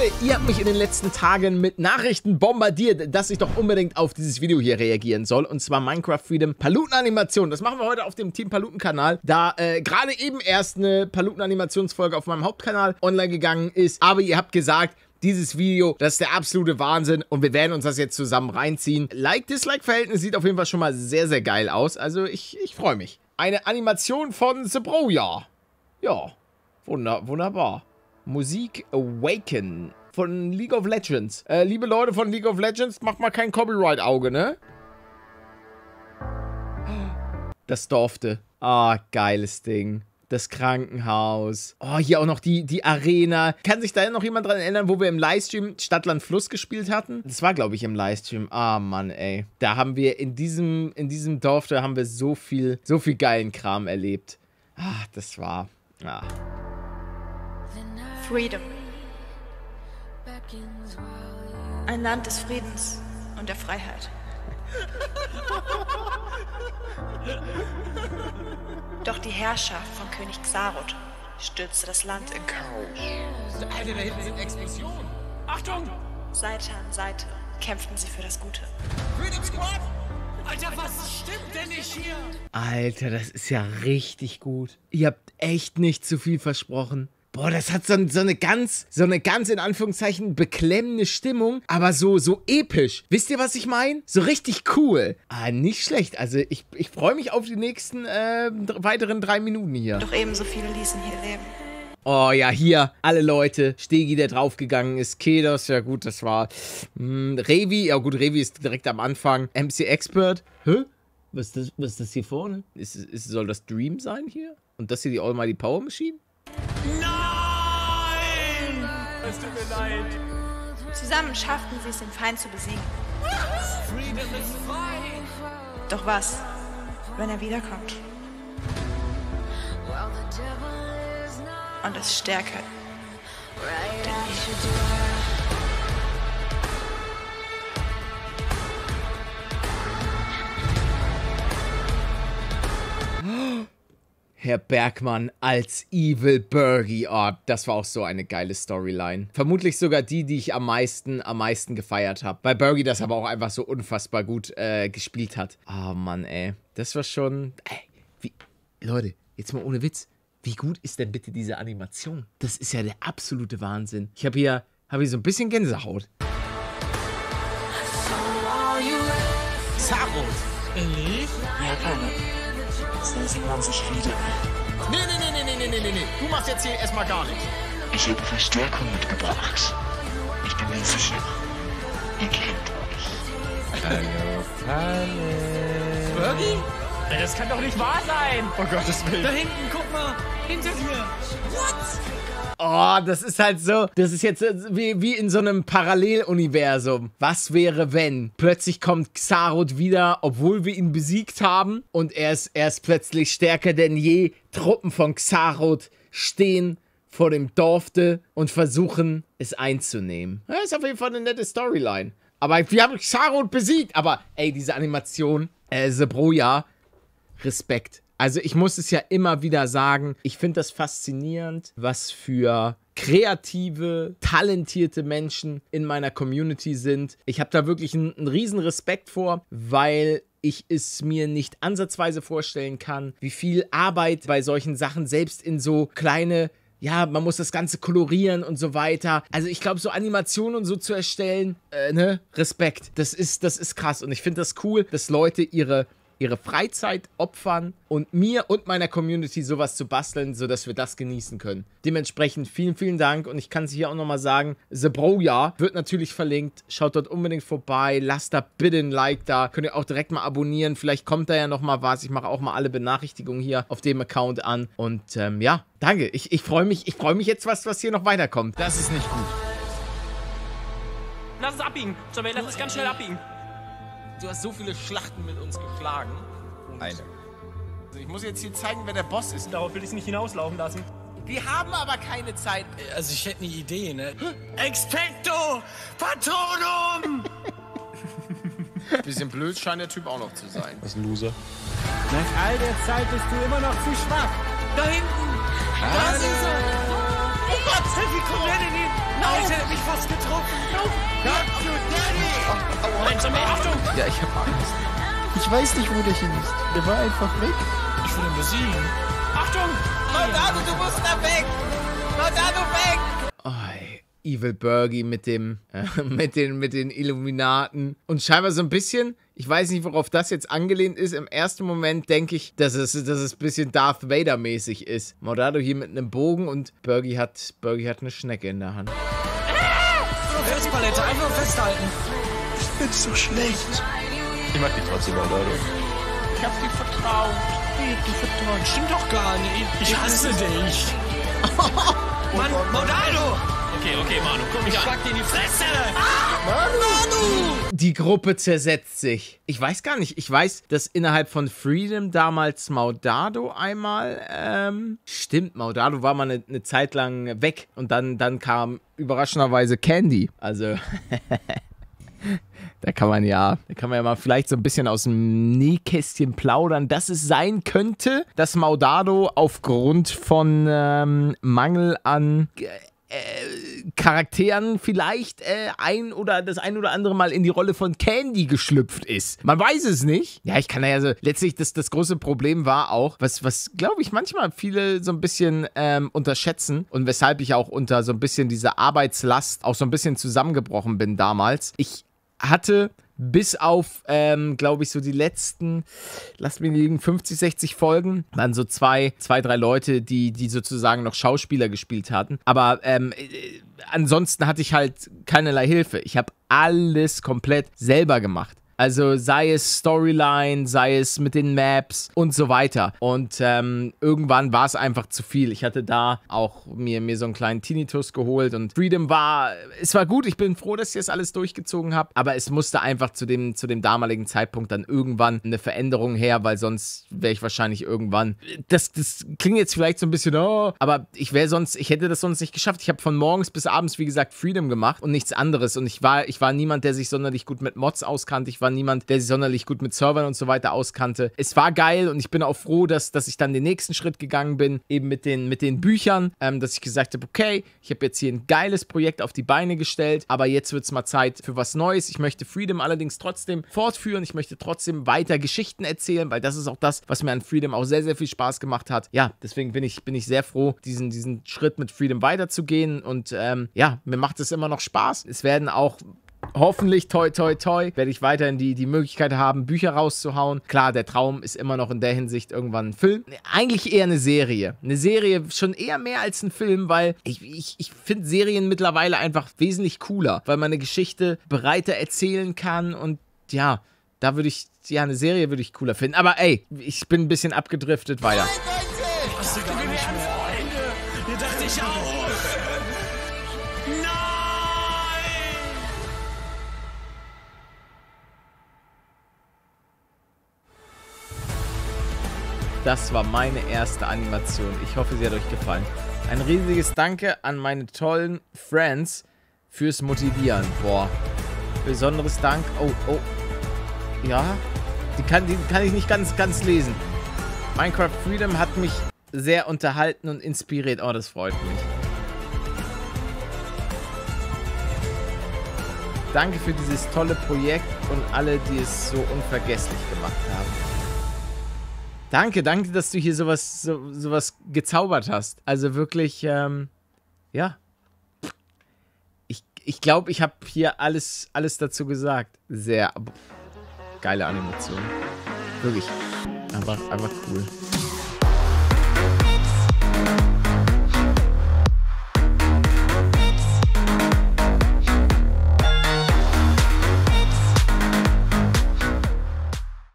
Leute, ihr habt mich in den letzten Tagen mit Nachrichten bombardiert, dass ich doch unbedingt auf dieses Video hier reagieren soll. Und zwar Minecraft Freedom Paluten-Animation. Das machen wir heute auf dem Team Paluten-Kanal, da gerade eben erst eine Paluten-Animationsfolge auf meinem Hauptkanal online gegangen ist. Aber ihr habt gesagt, dieses Video, das ist der absolute Wahnsinn und wir werden uns das jetzt zusammen reinziehen. Like-Dislike-Verhältnis sieht auf jeden Fall schon mal sehr, sehr geil aus. Also ich freue mich. Eine Animation von The Broyar. Ja, wunderbar. Musik Awaken von League of Legends. Liebe Leute von League of Legends, macht mal kein Copyright-Auge, ne? Das durfte. Ah, geiles Ding. Das Krankenhaus. Oh, hier auch noch die Arena. Kann sich da noch jemand dran erinnern, wo wir im Livestream Stadtland Fluss gespielt hatten? Das war, glaube ich, im Livestream. Ah, Mann, ey. Da haben wir in diesem Dorf, da haben wir so viel geilen Kram erlebt. Ah, das war... Ah. Freedom. Ein Land des Friedens und der Freiheit. Doch die Herrschaft von König Xarod stürzte das Land in Chaos. Alter, da hinten sind Explosionen. Achtung! Seite an Seite kämpften sie für das Gute. Würde Squad! Alter, was stimmt denn nicht hier? Alter, das ist ja richtig gut. Ihr habt echt nicht zu viel versprochen. Boah, das hat so eine ganz in Anführungszeichen beklemmende Stimmung, aber so episch. Wisst ihr, was ich meine? So richtig cool. Ah, nicht schlecht. Also ich freue mich auf die nächsten weiteren 3 Minuten hier. Doch ebenso viele ließen hier leben. Oh ja, hier, alle Leute. Stegi, der draufgegangen ist. Kedos, ja gut, das war... Revi, ja gut, Revi ist direkt am Anfang. MC Expert. Hä? Was ist das hier vorne? Soll das Dream sein hier? Und das hier die Almighty Power Machine? Nein! Es tut mir leid. Zusammen schafften sie es, den Feind zu besiegen. Freedom ist frei. Doch was, wenn er wiederkommt? Und es stärker. Herr Bergmann als Evil Burgie. Oh, das war auch so eine geile Storyline. Vermutlich sogar die ich am meisten gefeiert habe. Weil Burgie das aber auch einfach so unfassbar gut gespielt hat. Ah, Mann, ey. Das war schon... Ey, Leute, jetzt mal ohne Witz. Wie gut ist denn bitte diese Animation? Das ist ja der absolute Wahnsinn. Ich hab hier so ein bisschen Gänsehaut. Xarod. Ja, keine. Sehen man sich wieder. Nee. Du machst jetzt hier erstmal gar nichts. Ich habe Verstärkung mitgebracht. Ich bin mir sicher. Ihr kennt euch. Hallo. Burgi? Das kann doch nicht wahr sein. Oh Gottes Willen. Da hinten, guck mal. Hinter dir. What? Oh, das ist halt so. Das ist jetzt wie in so einem Paralleluniversum. Was wäre, wenn? Plötzlich kommt Xarod wieder, obwohl wir ihn besiegt haben. Und er ist plötzlich stärker denn je. Truppen von Xarod stehen vor dem Dorfte und versuchen, es einzunehmen. Das ist auf jeden Fall eine nette Storyline. Aber wir haben Xarod besiegt. Aber, ey, diese Animation. The Broyar. Respekt. Also ich muss es ja immer wieder sagen, ich finde das faszinierend, was für kreative, talentierte Menschen in meiner Community sind. Ich habe da wirklich einen riesen Respekt vor, weil ich es mir nicht ansatzweise vorstellen kann, wie viel Arbeit bei solchen Sachen selbst in so kleine... Ja, man muss das Ganze kolorieren und so weiter. Also ich glaube, so Animationen und so zu erstellen, ne? Respekt. Das ist krass und ich finde das cool, dass Leute ihre Freizeit opfern und mir und meiner Community sowas zu basteln, sodass wir das genießen können. Dementsprechend vielen, vielen Dank und ich kann es hier auch nochmal sagen, The Broyar wird natürlich verlinkt, schaut dort unbedingt vorbei, lasst da bitte ein Like da, könnt ihr auch direkt mal abonnieren, vielleicht kommt da ja nochmal was, ich mache auch mal alle Benachrichtigungen hier auf dem Account an und ja, danke, ich freue mich jetzt, was hier noch weiterkommt. Das ist nicht gut. Lass es abbiegen, Jamel, lass es ganz schnell abbiegen. Du hast so viele Schlachten mit uns geschlagen. Eine. Also ich muss jetzt hier zeigen, wer der Boss ist. Darauf will ich es nicht hinauslaufen lassen. Wir haben aber keine Zeit. Also ich hätte eine Idee, ne? Expecto Patronum! Bisschen blöd scheint der Typ auch noch zu sein. Das ist ein Loser. Nach all der Zeit bist du immer noch zu schwach. Da hinten! Da ist er! Oh Gott! Wie kommt er denn hin? Nein! fast getroffen. Not your daddy. Nein, Zombie, Achtung. Ja, ich hab Angst. Ich weiß nicht, wo der hin ist. Der war einfach weg. Ich will ihn besiegen. Achtung. Leonardo, du musst da weg. Leonardo, weg. Oh, Evil Burgi mit den Illuminaten. Und scheinbar so ein bisschen, ich weiß nicht, worauf das jetzt angelehnt ist. Im ersten Moment denke ich, dass es ein bisschen Darth Vader-mäßig ist. Mordado hier mit einem Bogen und Burgi hat eine Schnecke in der Hand. Festpalette, einfach festhalten. Ich bin so schlecht. Ich mag die trotzdem, Mordado. Ich hab dir vertraut. Stimmt doch gar nicht. Ich hasse dich. Mann, Mordado! Okay, Manu, komm mich an. Ich schlag dir in die Fresse! Manu! Die Gruppe zersetzt sich. Ich weiß gar nicht. Ich weiß, dass innerhalb von Freedom damals Mordado einmal... stimmt, Mordado war mal eine Zeit lang weg. Und dann kam überraschenderweise Candy. Also... Da kann man ja mal vielleicht so ein bisschen aus dem Nähkästchen plaudern, dass es sein könnte, dass Mordado aufgrund von Mangel an... Charakteren vielleicht das ein oder andere Mal in die Rolle von Candy geschlüpft ist. Man weiß es nicht. Ja, ich kann ja so... Letztlich, das große Problem war auch, was glaube ich, manchmal viele so ein bisschen unterschätzen und weshalb ich auch unter so ein bisschen dieser Arbeitslast auch so ein bisschen zusammengebrochen bin damals. Ich hatte... bis auf, glaube ich, so die letzten, lasst mich liegen, 50, 60 Folgen, dann so drei Leute, die sozusagen noch Schauspieler gespielt hatten. Aber ansonsten hatte ich halt keinerlei Hilfe. Ich habe alles komplett selber gemacht. Also sei es Storyline, sei es mit den Maps und so weiter. Und irgendwann war es einfach zu viel. Ich hatte da auch mir so einen kleinen Tinnitus geholt und Freedom war, es war gut. Ich bin froh, dass ich das alles durchgezogen habe. Aber es musste einfach zu dem damaligen Zeitpunkt dann irgendwann eine Veränderung her, weil sonst wäre ich wahrscheinlich irgendwann, das klingt jetzt vielleicht so ein bisschen, oh, aber ich hätte das sonst nicht geschafft. Ich habe von morgens bis abends, wie gesagt, Freedom gemacht und nichts anderes. Und ich war niemand, der sich sonderlich gut mit Mods auskannte. Ich war niemand, der sich sonderlich gut mit Servern und so weiter auskannte. Es war geil und ich bin auch froh, dass ich dann den nächsten Schritt gegangen bin, eben mit den Büchern, dass ich gesagt habe, okay, ich habe jetzt hier ein geiles Projekt auf die Beine gestellt, aber jetzt wird es mal Zeit für was Neues. Ich möchte Freedom allerdings trotzdem fortführen, ich möchte trotzdem weiter Geschichten erzählen, weil das ist auch das, was mir an Freedom auch sehr, sehr viel Spaß gemacht hat. Ja, deswegen bin ich sehr froh, diesen Schritt mit Freedom weiterzugehen und ja, mir macht es immer noch Spaß. Es werden auch... hoffentlich, toi, toi, toi, werde ich weiterhin die Möglichkeit haben, Bücher rauszuhauen. Klar, der Traum ist immer noch in der Hinsicht irgendwann ein Film. Eigentlich eher eine Serie. Eine Serie schon eher mehr als ein Film, weil ich finde Serien mittlerweile einfach wesentlich cooler, weil man eine Geschichte breiter erzählen kann und ja, da würde ich, ja, eine Serie würde ich cooler finden. Aber ey, ich bin ein bisschen abgedriftet weiter. Ich dachte, wir wären Freunde. Ihr dachte ich auch. Das war meine erste Animation. Ich hoffe, sie hat euch gefallen. Ein riesiges Danke an meine tollen Friends fürs Motivieren. Boah. Besonderes Dank. Oh. Ja. Die kann ich nicht ganz lesen. Minecraft Freedom hat mich sehr unterhalten und inspiriert. Oh, das freut mich. Danke für dieses tolle Projekt und alle, die es so unvergesslich gemacht haben. Danke, dass du hier sowas gezaubert hast. Also wirklich, ja. Ich glaube, ich habe hier alles dazu gesagt. Sehr geile Animation. Wirklich. Einfach cool.